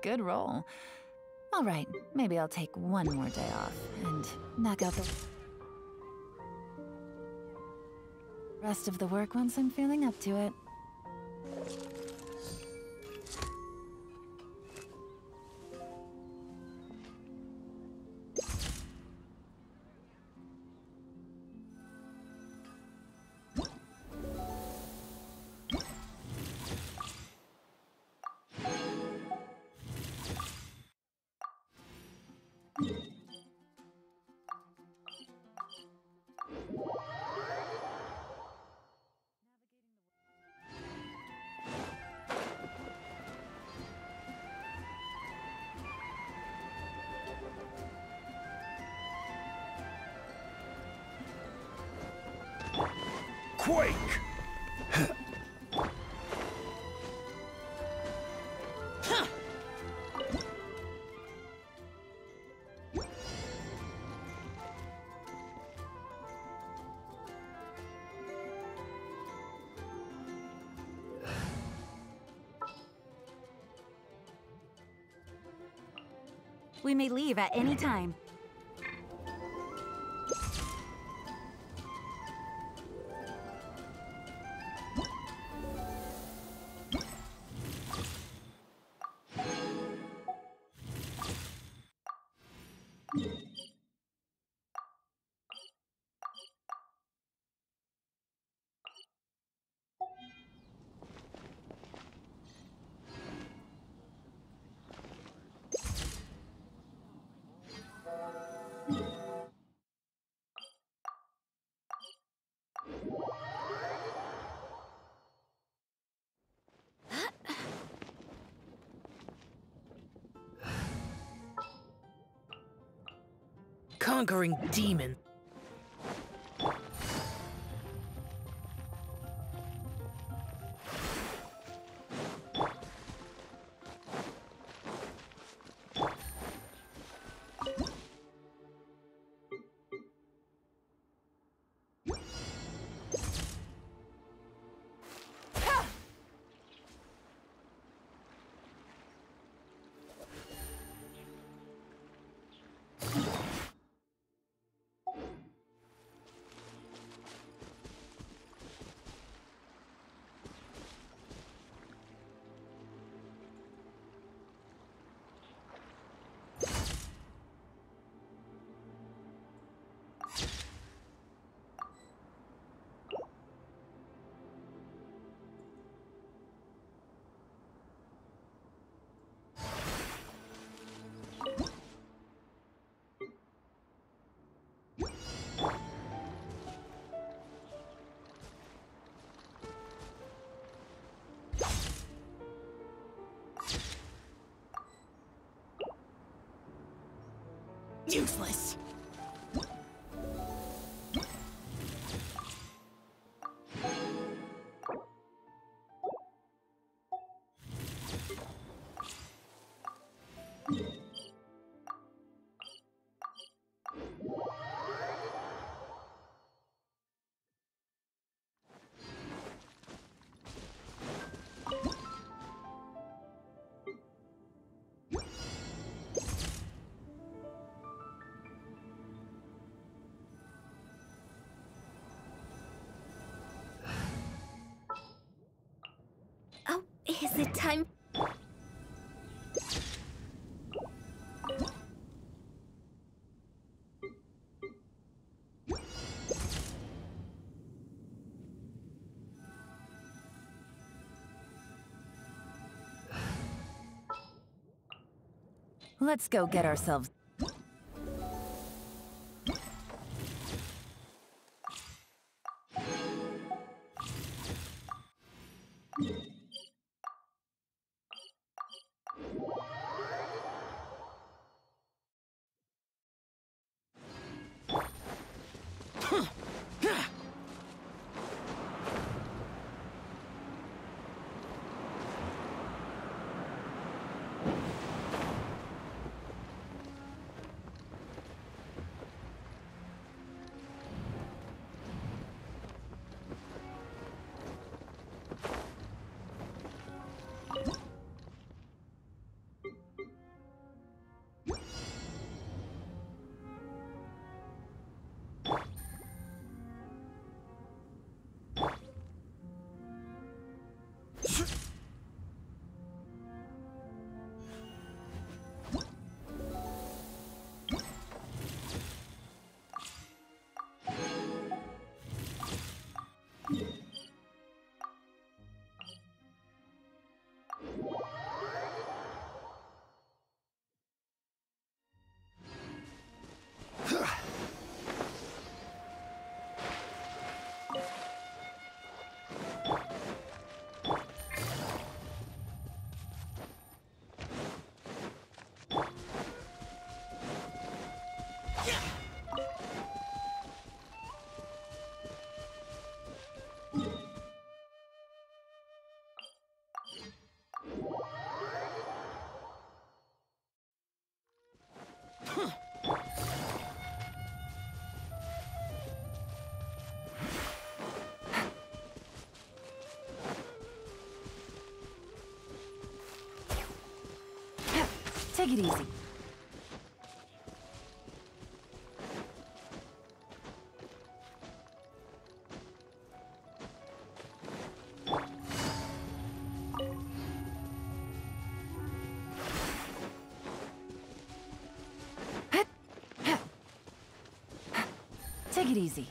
Good roll. All right, maybe I'll take one more day off and knock out the rest of the work once I'm feeling up to it. We may leave at any time. conquering demon. Useless. Is it time? Let's go get ourselves. Take it easy. Take it easy.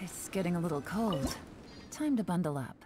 It's getting a little cold. Time to bundle up.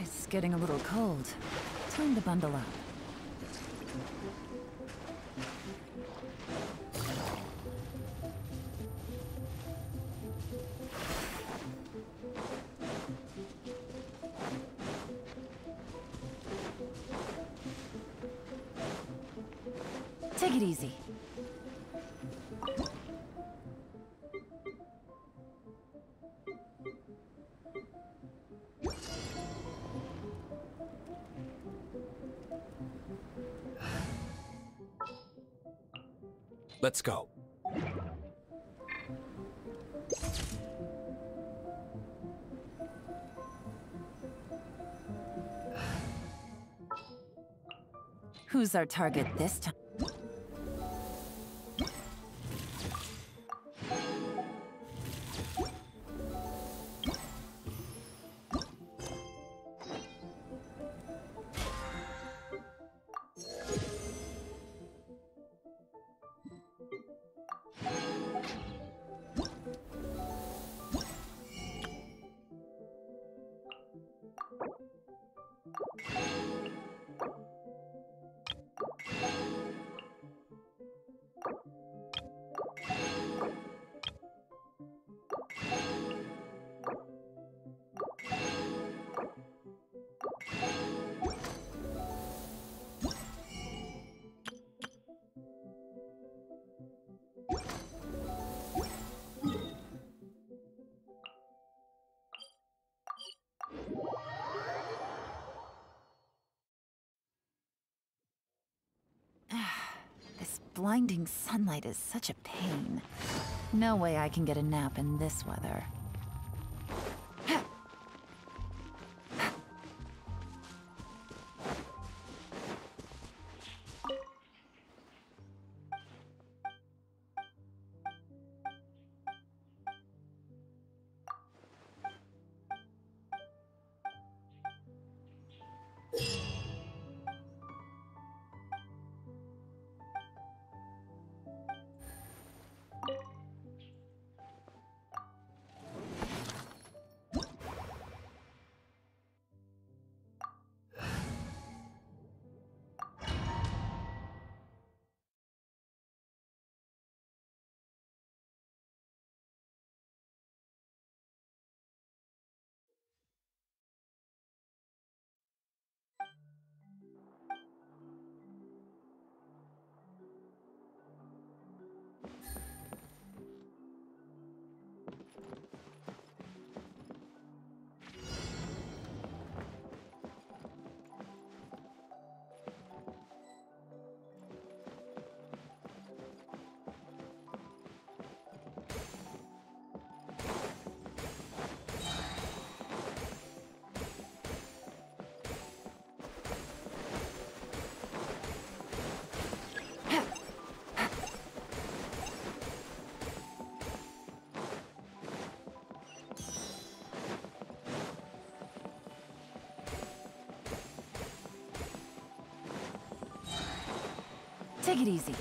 It's getting a little cold. Time to bundle up. Take it easy. Let's go. Who's our target this time? blinding sunlight is such a pain. No way I can get a nap in this weather. Take it easy.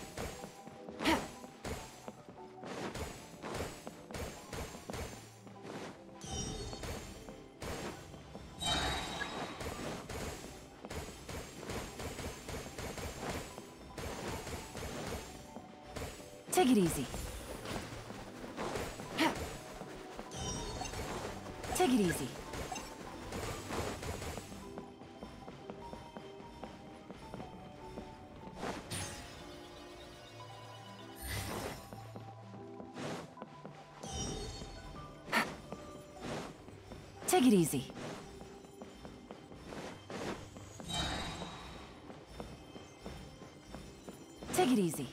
Take it easy. Take it easy. Take it easy. Take it easy. Take it easy.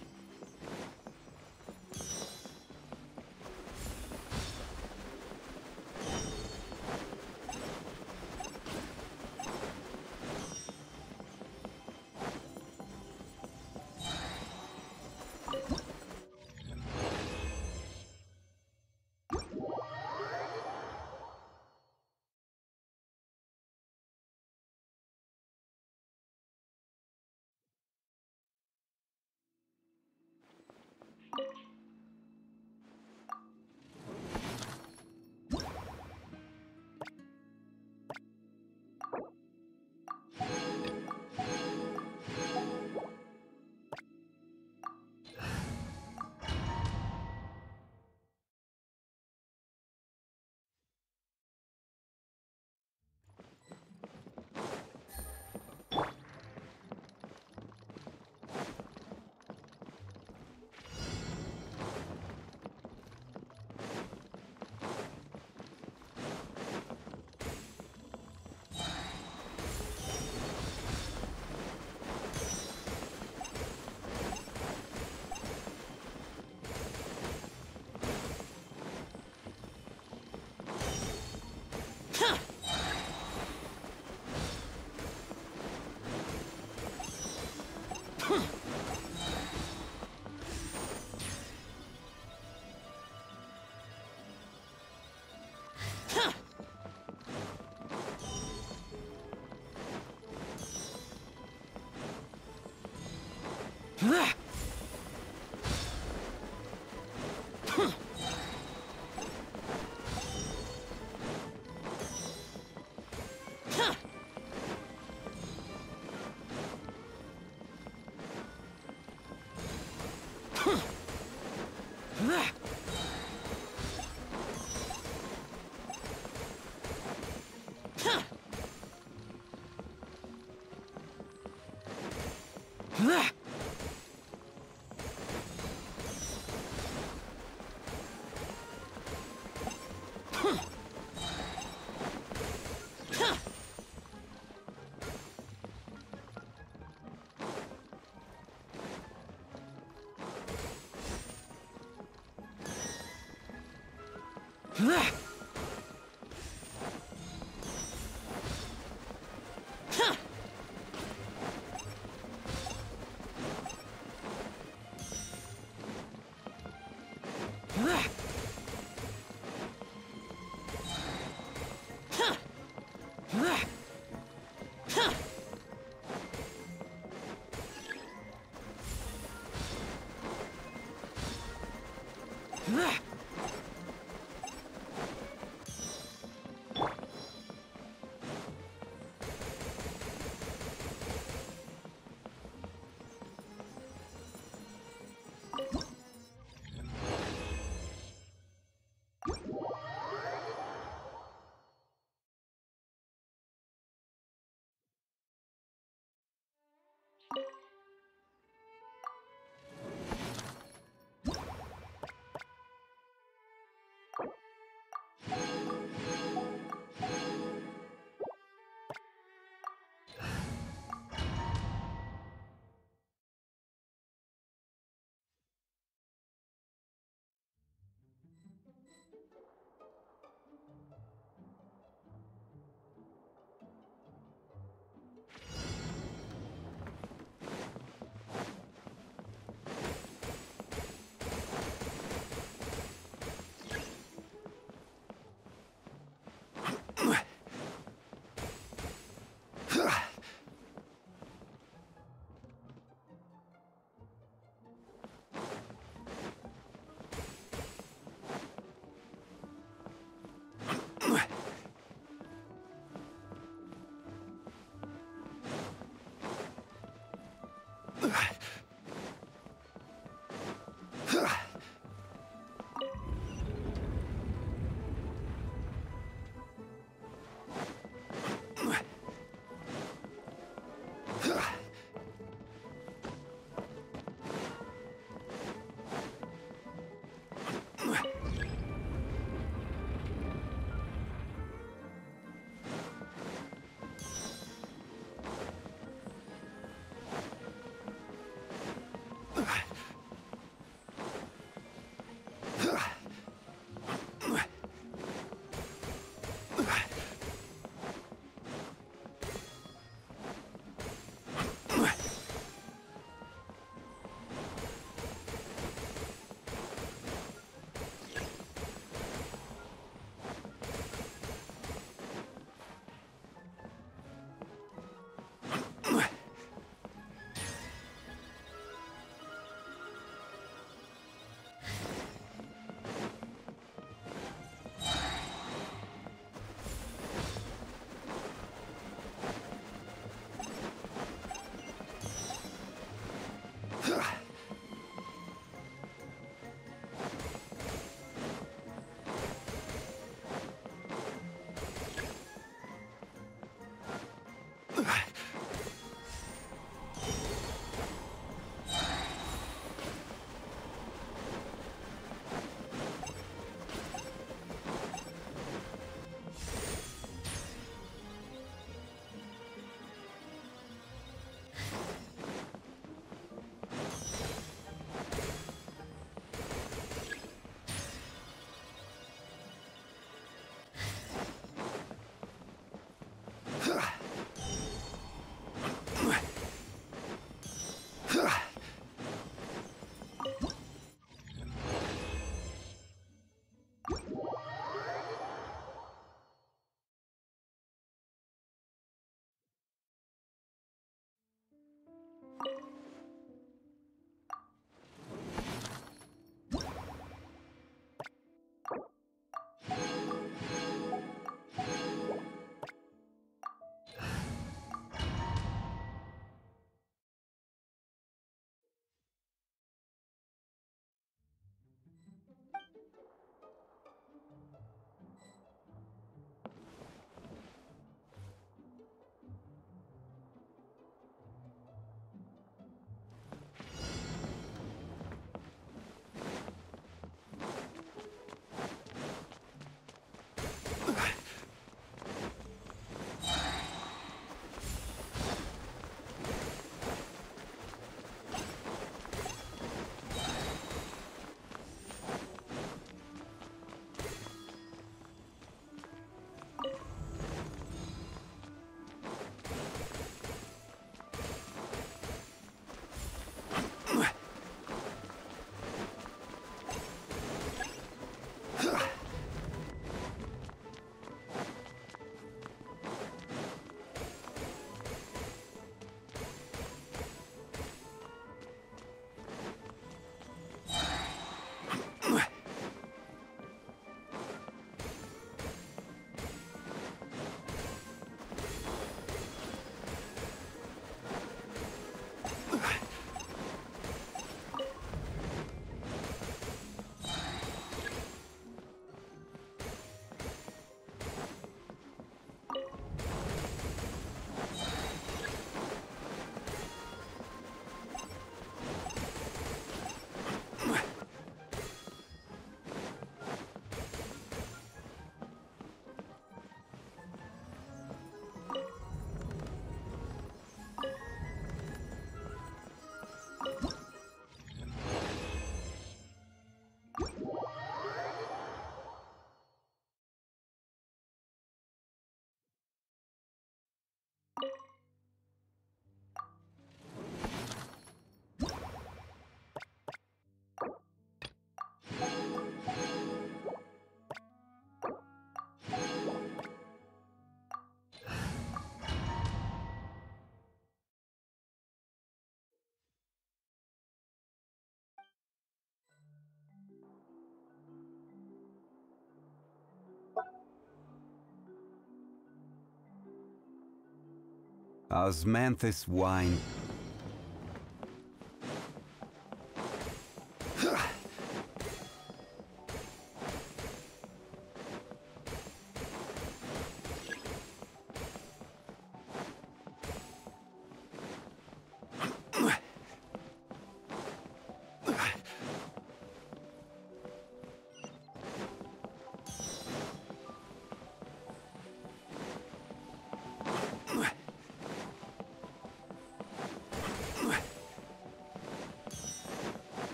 Osmanthus wine.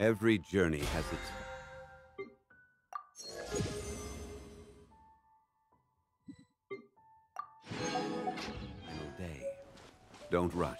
Every journey has its... final day. Don't rush.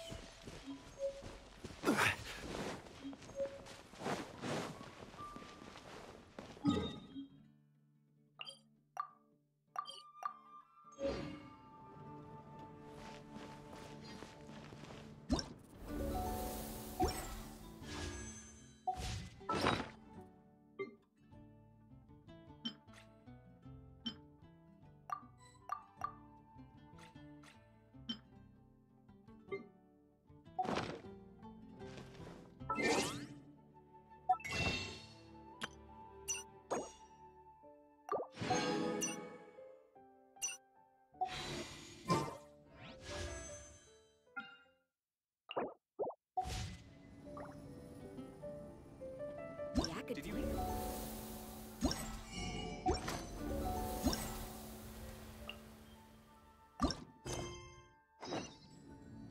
Did you?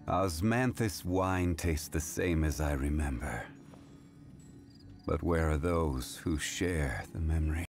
Osmanthus wine tastes the same as I remember. But where are those who share the memory?